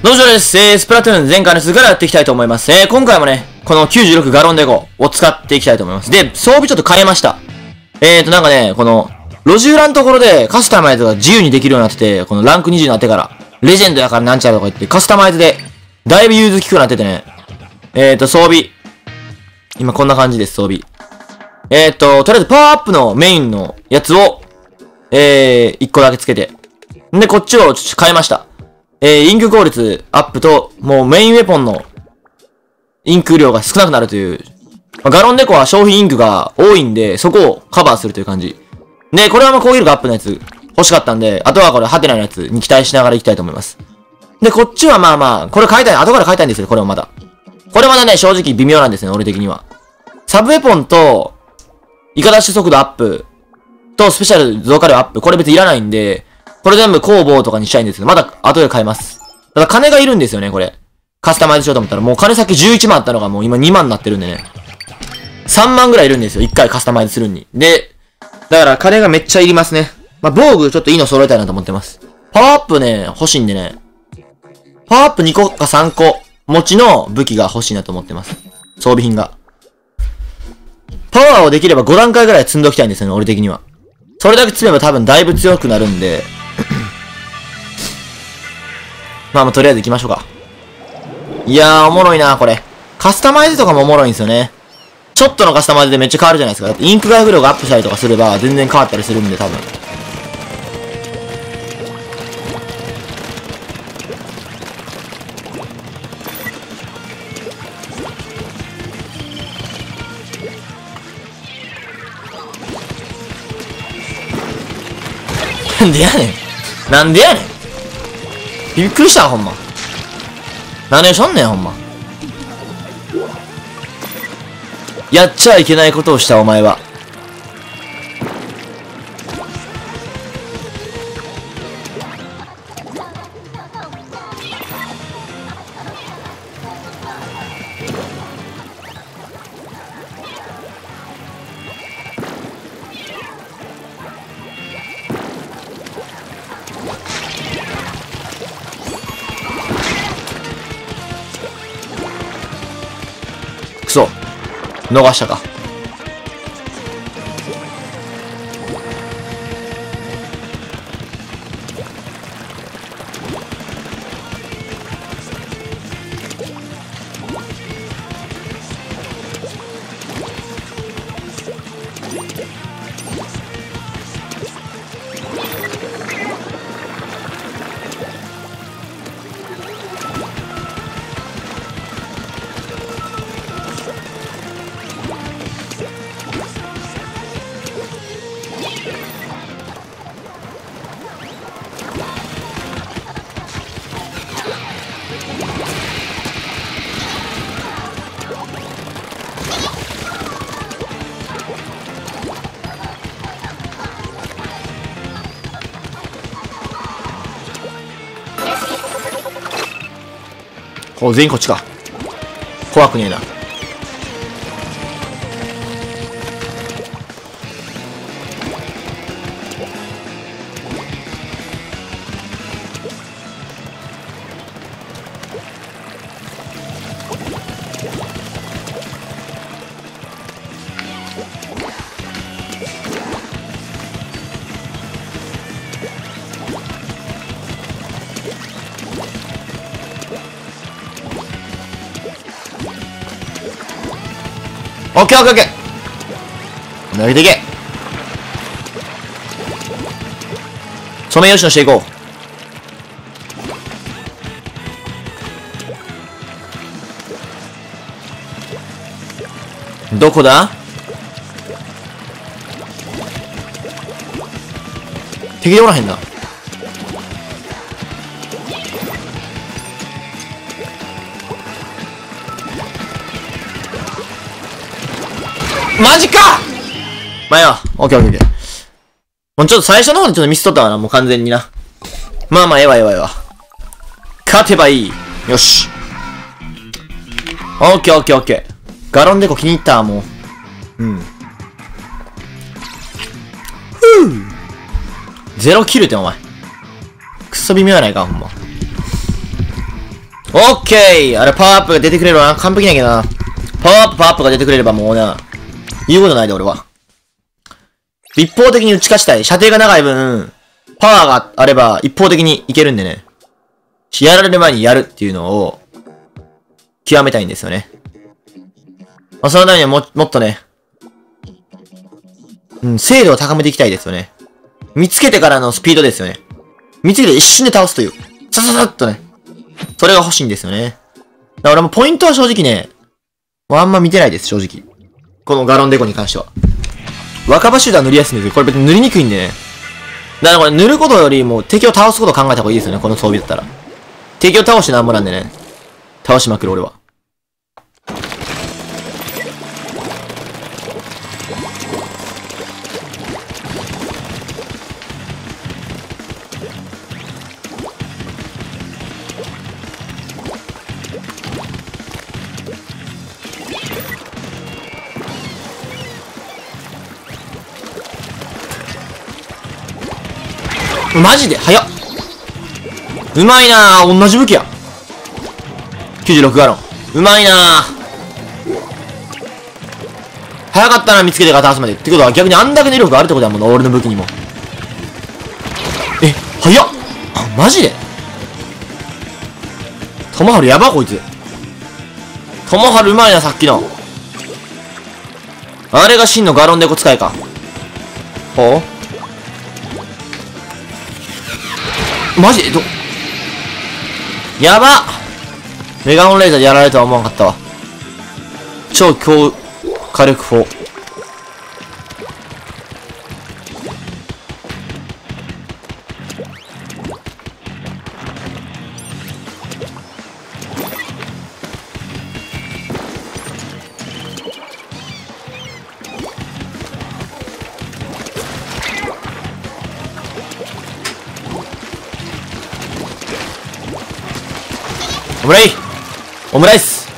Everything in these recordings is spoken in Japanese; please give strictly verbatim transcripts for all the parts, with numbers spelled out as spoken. どうもです。えー、スプラトゥーン前回の続きからやっていきたいと思います。えー、今回もね、このきゅうじゅうろくガロンデゴを使っていきたいと思います。で、装備ちょっと変えました。えーと、なんかね、この、路地裏のところでカスタマイズが自由にできるようになってて、このランクにじゅうになってから、レジェンドやからなんちゃらとか言って、カスタマイズで、だいぶ融通きくなっててね。えーと、装備。今こんな感じです、装備。えーと、とりあえずパワーアップのメインのやつを、えー、いっこだけつけて。んで、こっちをちょっと変えました。えー、インク効率アップと、もうメインウェポンのインク量が少なくなるという。ガロンデコは消費インクが多いんで、そこをカバーするという感じ。で、これはまあ攻撃力アップのやつ欲しかったんで、あとはこれハテナのやつに期待しながらいきたいと思います。で、こっちはまあまあ、これ変えたい、後から変えたいんですけど、これもまだ。これまだね、正直微妙なんですね、俺的には。サブウェポンと、イカダッシュ速度アップとスペシャル増加量アップ、これ別にいらないんで、これ全部工房とかにしたいんですけど、まだ後で買えます。ただ金がいるんですよね、これ。カスタマイズしようと思ったら、もう金先じゅういちまんあったのがもう今にまんになってるんでね。さんまんぐらいいるんですよ、いっかいカスタマイズするに。で、だから金がめっちゃいりますね。まあ、防具ちょっといいの揃えたいなと思ってます。パワーアップね、欲しいんでね。パワーアップにこかさんこ持ちの武器が欲しいなと思ってます。装備品が。パワーをできればご段階ぐらい積んどきたいんですよね、俺的には。それだけ積めば多分だいぶ強くなるんで、まあまあとりあえず行きましょうか。いやーおもろいなこれ。カスタマイズとかもおもろいんですよね。ちょっとのカスタマイズでめっちゃ変わるじゃないですか。だってインク外付量がアップしたりとかすれば全然変わったりするんで多分。なんでやねん。なんでやねん。びっくりしたほんま。何をしょんねんほんま。やっちゃいけないことをしたお前は。くそ。逃したか。こう全員こっちか。怖くねえな。オッケーオッケーオッケー。投げていけ。ソメイヨシノしていこう。どこだ？敵でおらへんな。マジか！まあよ、オッケーオッケーオッケー。もうちょっと最初の方でちょっとミス取ったわな、もう完全にな。まあまあ、ええわええわええわ。勝てばいい。よし。オッケーオッケーオッケー。ガロンデコ気に入ったもう。うん。ふぅ！ゼロキルってお前。クソ微妙やないか、ほんま。オッケー、あれパワーアップが出てくれるわな。完璧なんやけどな。パワーアップ、パワーアップが出てくれればもうな、言うことないで俺は。一方的に打ち勝ちたい。射程が長い分、パワーがあれば一方的にいけるんでね。やられる前にやるっていうのを、極めたいんですよね。まあ、そのためにはも、もっとね、うん、精度を高めていきたいですよね。見つけてからのスピードですよね。見つけて一瞬で倒すという。さささっとね。それが欲しいんですよね。だから俺もポイントは正直ね、もうあんま見てないです、正直。このガロンデコに関しては。若葉集団塗りやすいんですけど、これ別に塗りにくいんでね。だからこれ塗ることよりも敵を倒すことを考えた方がいいですよね、この装備だったら。敵を倒してなんぼなんでね。倒しまくる、俺は。マジで早っ、うまいなぁ。同じ武器や。きゅうじゅうろくガロン。うまいなぁ。早かったな、見つけてから倒すまで。ってことは逆にあんだけの威力があるってことやもんな、俺の武器にも。え、早っ。あ、マジでトモハルやば、こいつ。トモハルうまいな、さっきの。あれが真のガロンデコ使いか。ほう、マジでど、やばっ。メガホンレーザーでやられるとは思わなかったわ。超強火力砲。オムライオムライス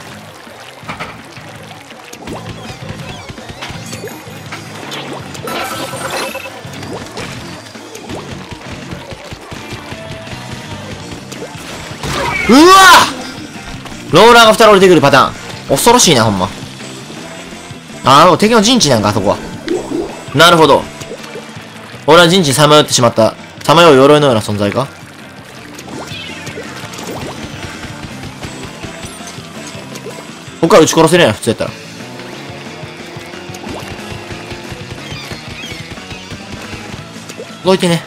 うわー、ローラーがふたり降りてくるパターン。恐ろしいな、ほんま。ああ、敵の陣地なんか、そこは。なるほど。俺は陣地にさまよってしまった。さまよう鎧のような存在か。ここから撃ち殺せないな、普通やったら。どいてね。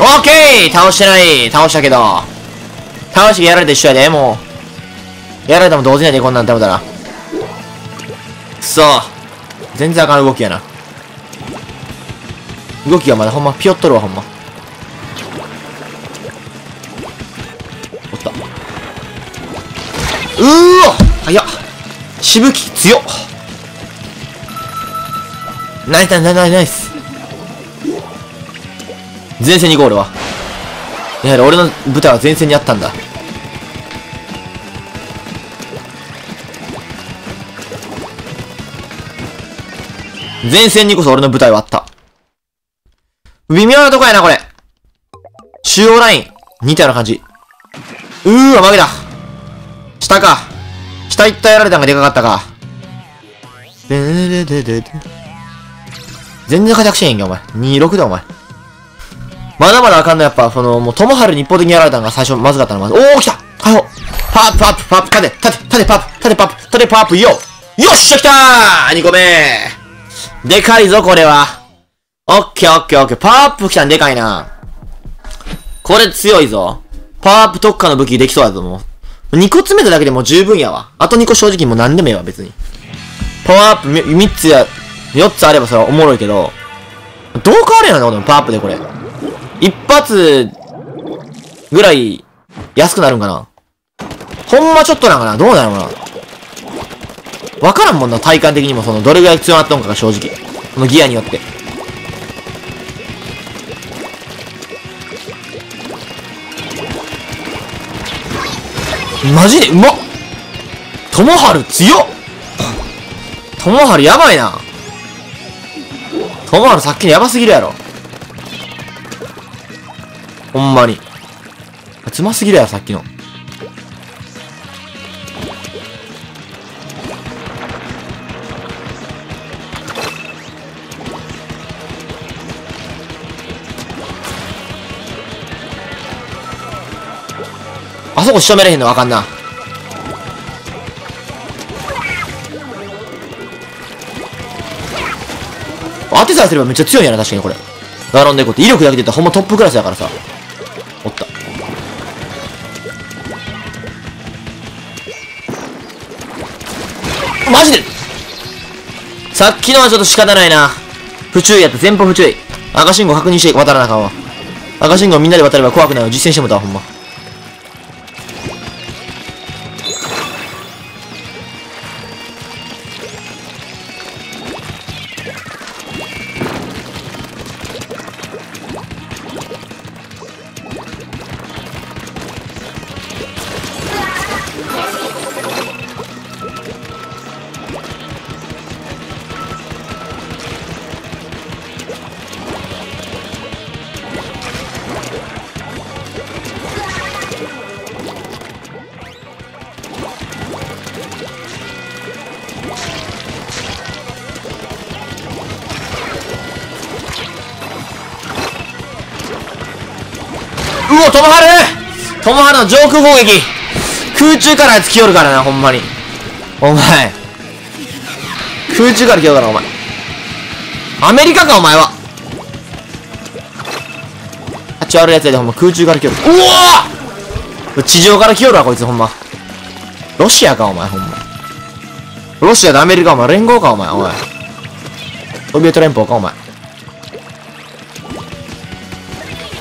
オッケー、倒してない。倒したけど。倒してやられて一緒やで、もう。やられたも同時やで、こんなんダメだな。くそー。全然あかん動きやな。動きがまだほんま、ピヨっとるわ、ほんま。おった。うーお、早っ。しぶき、強っ。ナイス、ナイス、ナイス。前線にゴールは。やはり俺の舞台は前線にあったんだ。前線にこそ俺の舞台はあった。微妙なとこやな、これ。中央ライン。似たような感じ。うーわ、負けだ。下か。下一体やられたのがでかかったか。全然活躍してへんけ、お前。にじゅうろくだ、お前。まだまだあかんの、やっぱ、その、もう、友春に一方的にやられたのが最初まずかったの、まず。おー、来た解放パープ、パープ、パープ、縦、縦、縦、パープ、縦、パープ、縦、パープ、よよっしゃ、来たー !に 個目でかいぞ、これは。オッケーオッケーオッケー。パワーアップ来たんでかいな。これ強いぞ。パワーアップ特化の武器できそうだと思う。にこ詰めただけでも十分やわ。あとにこ正直もう何でもええわ、別に。パワーアップみっつや、よっつあればそれはおもろいけど、どう変わるやんな、このパワーアップでこれ。一発、ぐらい、安くなるんかな。ほんまちょっとなんかな、どうなるのかな。わからんもんな、体感的にもその、どれぐらい強なったのかが正直。このギアによって。マジでうまっ、ともはる強っ。ともはるやばいな。ともはるさっきのやばすぎるやろ。ほんまに。うますぎるやろ、さっきの。あそこ仕留めれへんのわかんな。当てさえすればめっちゃ強いんやな、確かにこれ。ガロンデコって威力だけで言ったらほんまトップクラスやからさ。おった。マジでさっきのはちょっと仕方ないな。不注意やった。前方不注意。赤信号確認して渡らなあかんわ。赤信号みんなで渡れば怖くないわ。実践してもたわ、ほんま。うお、ともはるともはるの上空攻撃、空中から突き寄るからな、ほんまに。お前空中から来ようから、お前アメリカか、お前は。あっち悪いやつやで、ほんま空中から来よる。うお、地上から来よるわこいつ、ほんま。ロシアかお前、ほんまロシアでアメリカ、お前連合かお前、お前ソビエト連邦かお前。あ、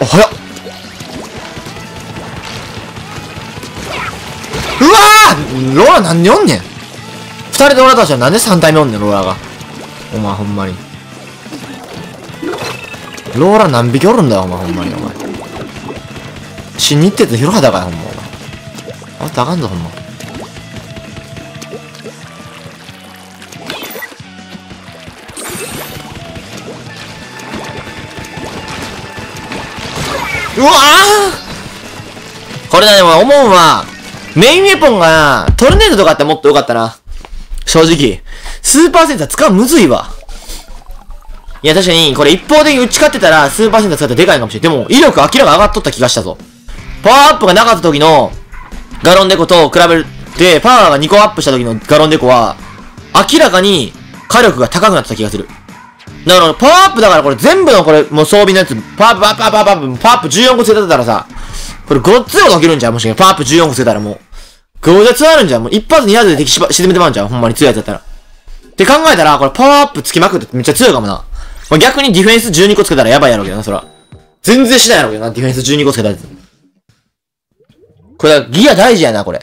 早っ。うわー、ローラなんでおんねん。二人でおらたちはなんで三体目おんねん、ローラが。お前ほんまにローラ何匹おるんだよ、お前ほんまに。お前死に行ってて広畑かよ、ほんま。あったらあかんぞ、ほんま。うわー、これだね、お前思うわ。メインウェポンがな、トルネードとかってもっと良かったな。正直。スーパーセンサー使うむずいわ。いや確かに、これ一方的に打ち勝ってたら、スーパーセンサー使ってでかいかもしれん。でも、威力明らかに上がっとった気がしたぞ。パワーアップがなかった時の、ガロンデコと比べて、パワーがにこアップした時のガロンデコは、明らかに火力が高くなってた気がする。だから、パワーアップだからこれ全部のこれ、もう装備のやつ、パワーアップ、パワーアップ、パワーアップ、パワーアップじゅうよんこつけてたらさ、これごっつよかけるんじゃん、もしかして。パワーアップじゅうよんこつけたらもう。強烈なるんじゃん。もう一発に発で敵しば沈めてまうんじゃん。ほんまに強いやつだったら。って考えたら、これパワーアップつきまくってめっちゃ強いかもな。まあ、逆にディフェンスじゅうにこつけたらやばいやろうけどな、そら。全然しないやろうけどな、ディフェンスじゅうにこつけたやつ。これ、ギア大事やな、これ。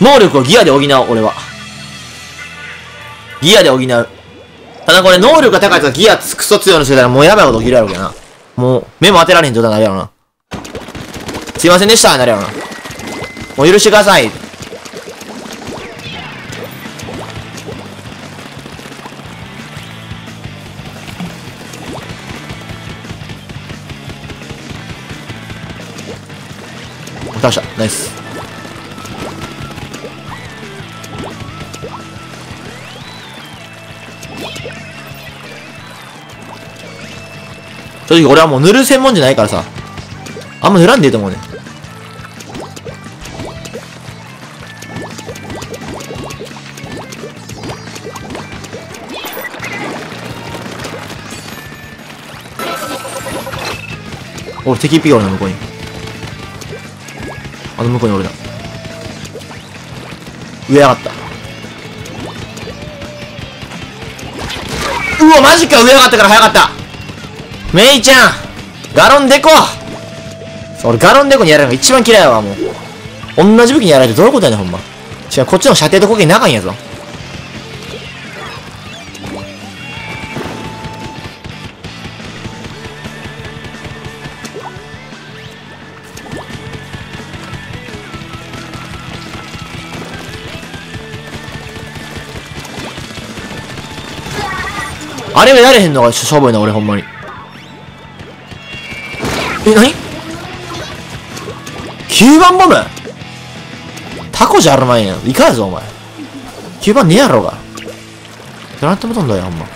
能力をギアで補う、俺は。ギアで補う。ただこれ、能力が高いやつがギアクソ強いのしてたらもうやばいこと起きるやろうけどな。もう、目も当てられへん状態になるやろうな。すいませんでした、なるやろうな。もう許してください。倒した。ナイス。正直俺はもう塗る専門じゃないからさ。あんま塗らんでいいと思うね。俺敵ピオルの向こうに、あの向こうに俺だ。上上がった。うわマジか、上上がったから早かった。メイちゃんガロンデコ、俺ガロンデコにやられるのが一番嫌いやわ。もう同じ武器にやられてどういうことやねん、ほんま。違う、こっちの射程と攻撃仲いいんやぞ。あれはやれへんのがしょぼいな、俺ほんまに。え、なに ?きゅう 番ボムタコじゃあるまいやん。いかやぞ、お前。きゅうばんねえやろうが。どなたも飛んだよ、ほんま。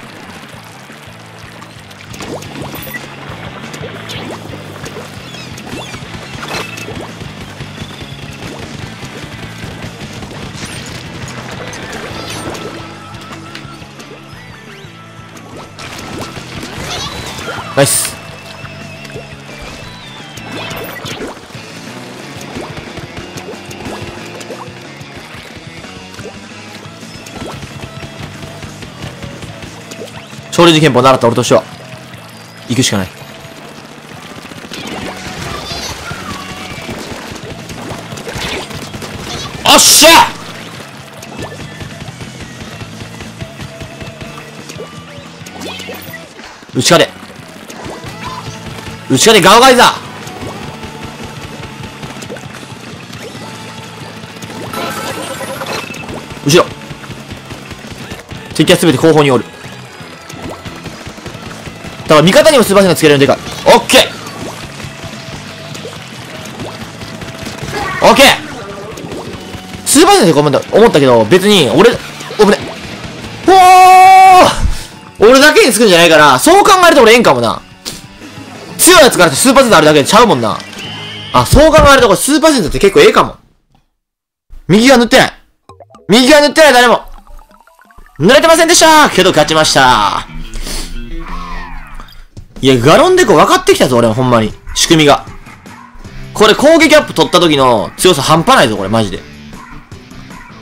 ナイス。少林寺拳法習った俺としては行くしかない。おっしゃ内かで内側でガオガイザー後ろ敵は全て後方におる。だから味方にも素早さがつけれるのでかい。オッケーオッケー素早さでごめんだ思ったけど別に俺おぶねおお俺だけにつくんじゃないから、そう考えると俺ええんかもな。強いやつからスーパーセンターあるだけでちゃうもんな。あ、そう考えるとこれスーパーセンターって結構ええかも。右が塗ってない。右が塗ってない誰も。塗れてませんでしたけど勝ちました。いや、ガロンデコ分かってきたぞ、俺はほんまに。仕組みが。これ攻撃アップ取った時の強さ半端ないぞ、これマジで。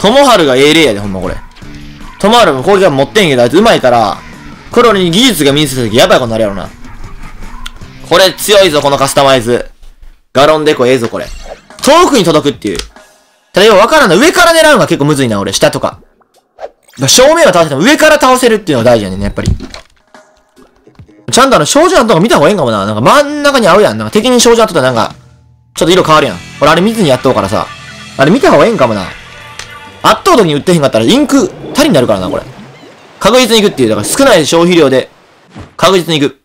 トモハルが A レイヤーでほんまこれ。トモハルも攻撃アップ持ってんけどあいつ上手いから、これ俺に技術が身についた時やばいことになるやろな。これ強いぞ、このカスタマイズ。ガロンデコええぞ、これ。遠くに届くっていう。ただよ、わからんな。上から狙うのが結構むずいな、俺。下とか。正面は倒せても上から倒せるっていうのが大事やねんね、やっぱり。ちゃんとあの、照準のとこ見た方がええんかもな。なんか真ん中に合うやん。なんか敵に照準当たったらなんか、ちょっと色変わるやん。俺あれ見ずにやっとうからさ。あれ見た方がええんかもな。圧倒的に打ってへんかったらインク、足りになるからな、これ。確実に行くっていう。だから少ない消費量で、確実に行く。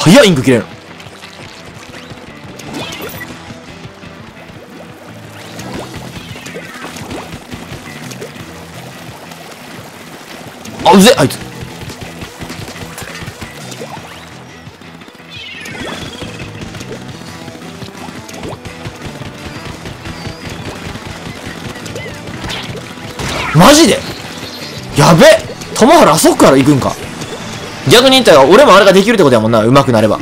早いインク切れる。あ、うぜあいつ。マジでやべえ。友原あそこから行くんか。逆に言ったら俺もあれができるってことやもんな、上手くなれば。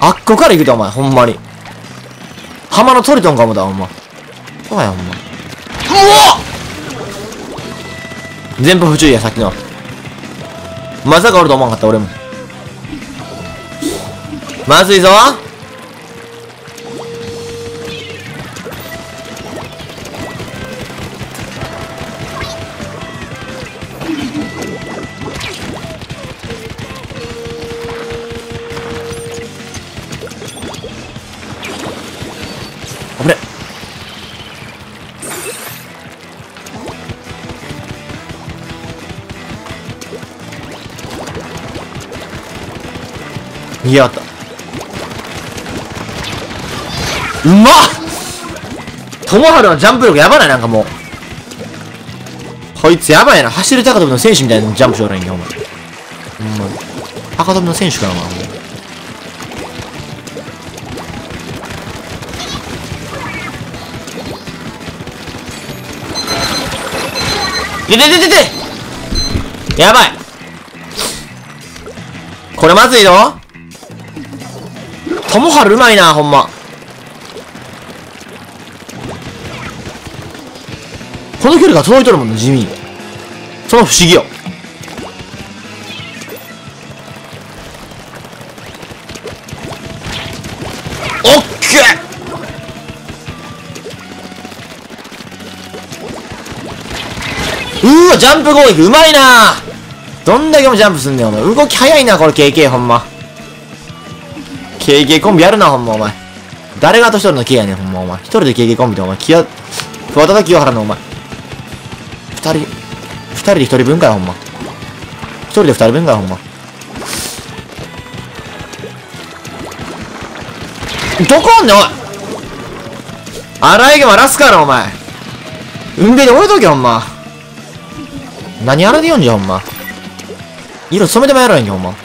あっこから行くとお前、ほんまに。浜のトリトンかもだ、ほんま。そうや、ほんま。うお！前方不注意や、さっきの。まさかおると思わんかった、俺も。まずいぞ！逃げやがった。うまっ。友春のジャンプ力やばない。なんかもうこいつやばいな。走る高跳びの選手みたいなジャンプしようがないんやお前。高跳びの選手かなお前。いやででででやばいこれまずいぞ。友春うまいな、ほんま。この距離が届いとるもんね、地味に。その不思議よ。オッケー。うーわ、ジャンプ攻撃うまいな。どんだけもジャンプすんねん、お前。動き早いな、これ ケーケー ほんま。ケーケー コンビやるな、ほんま、お前。誰が年取るのケイやねん、ほんまお前。一人で ケーケー コンビでお前、きや、桑田清原のお前。二人、二人で一人分かよ、ほんま。一人で二人分かよ、ほんま。どこおんねん、おい荒井毛ラスカな、お前。運命で置いとけ、ほんま。何やらでよんじゃん、ほんま。色染めてもやらへんけん、ほんま。く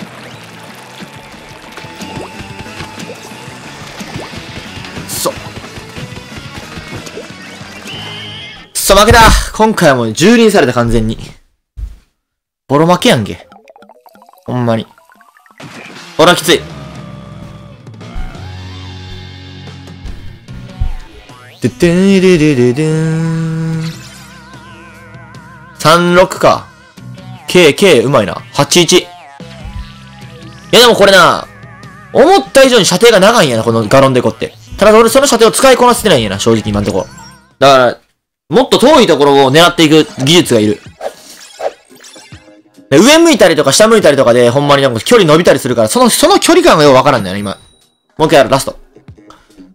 そ負けだ。今回はもう蹂躙された完全に。ボロ負けやんけ。ほんまに。ほら、きつい。ででででででーん。さんじゅうろくか。K、K、うまいな。はちじゅういち。いやでもこれな、思った以上に射程が長いんやな、このガロンデコって。ただ俺その射程を使いこなせてないんやな、正直今んとこ。だから、もっと遠いところを狙っていく技術がいる。上向いたりとか下向いたりとかで、ほんまになんか距離伸びたりするから、その、その距離感がよくわからんだよね、今。もう一回やる、ラスト。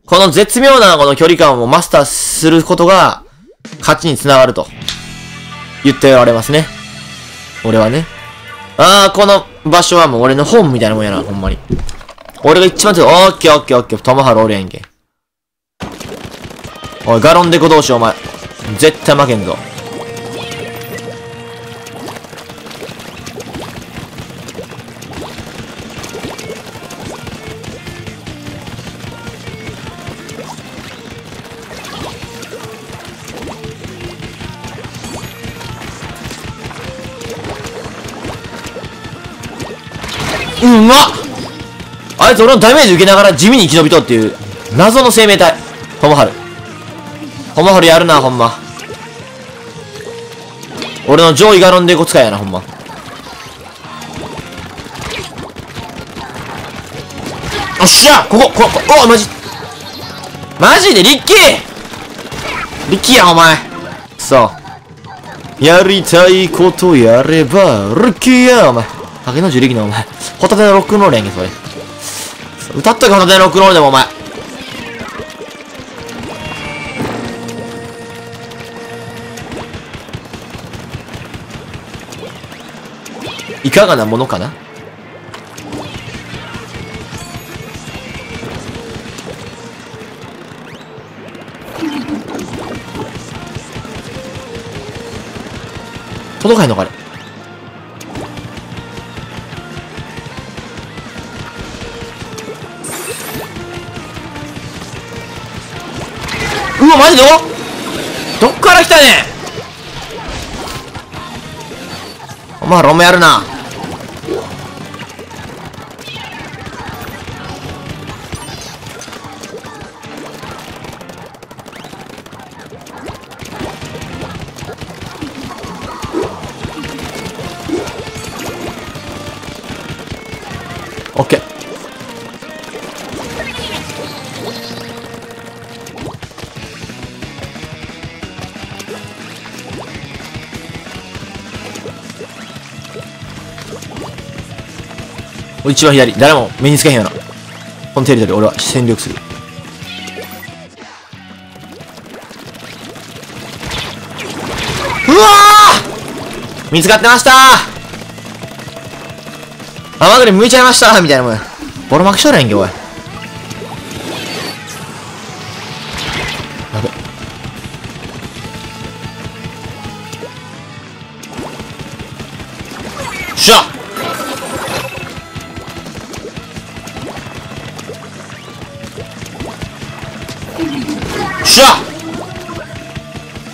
この絶妙なこの距離感をマスターすることが、勝ちにつながると、言っておられますね。俺はね。あー、この場所はもう俺のホームみたいなもんやな、ほんまに。俺が一番強い。オッケーオッケーオッケー。トモハルおるやんけ。おい、ガロンデコ同士お前。絶対負けんぞ。うまっ、あいつ俺のダメージ受けながら地味に生き延びとうっていう謎の生命体。トモハルトモハルやるな、ほんま。俺の上位ガロンデコ使いやな、ほんま。おっしゃ、ここ、ここ、お、マジ。マジで、リッキーリッキーや、お前。そう。やりたいことやれば、リッキーや、お前。竹野樹力の、お前。ホタテのロックンロールやんけ、それ。歌っとけ、ホタテのロックンロールでも、お前。いかがなものかな。届かへんのかあれ。うわマジで、どっから来たねん。お前ロムやるな。オッケー。一番左。誰も目につけへんよな。このテリトリー俺は戦略する。うわー見つかってましたー。甘栗向いちゃいましたみたいなもん。ボロ負けしとるやんけ、おい。やべ。よっしゃよっしゃ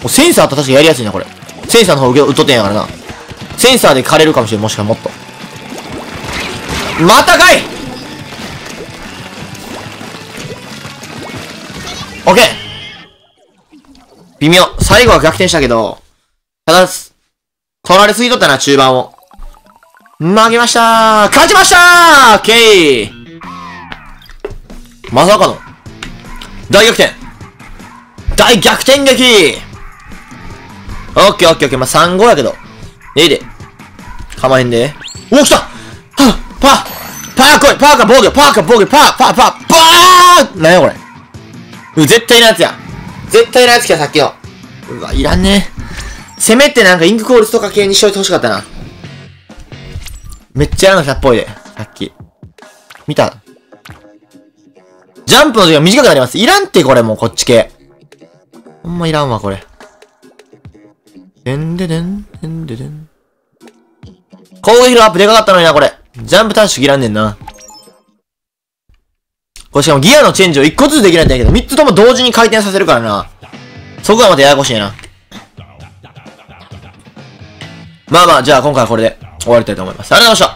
センサーと確かやりやすいな、これ。センサーの方受け取ってんやからな。センサーで枯れるかもしれん、もしかもっと。またかい。オッケー。微妙。最後は逆転したけど、ただ、取られすぎとったな、中盤を。負けましたー。勝ちましたー。オッケー。まさかの、大逆転。大逆転劇。オッケーオッケーオッケー。まあ、さんたいご やけど。ええで。構えんで。お、来たパー、パー来い、パーか防御、パーか防御、パー、パー、パー、パー、なんやこれ。絶対のやつや。絶対のやつきゃ、さっきよ。うわ、いらんね。せめてなんかインク効率とか系にしといてほしかったな。めっちゃやらなきゃっぽいで。さっき。見た。ジャンプの時間短くなります。いらんって、これもうこっち系。ほんまいらんわ、これ。でんででん、でんででん。攻撃のアップでかかったのにな、これ。ジャンプ短縮いらんねんな。これしかもギアのチェンジをいっこずつできないんだけど、みっつとも同時に回転させるからな。そこがまたややこしいな。まあまあ、じゃあ今回はこれで終わりたいと思います。ありがとうございました。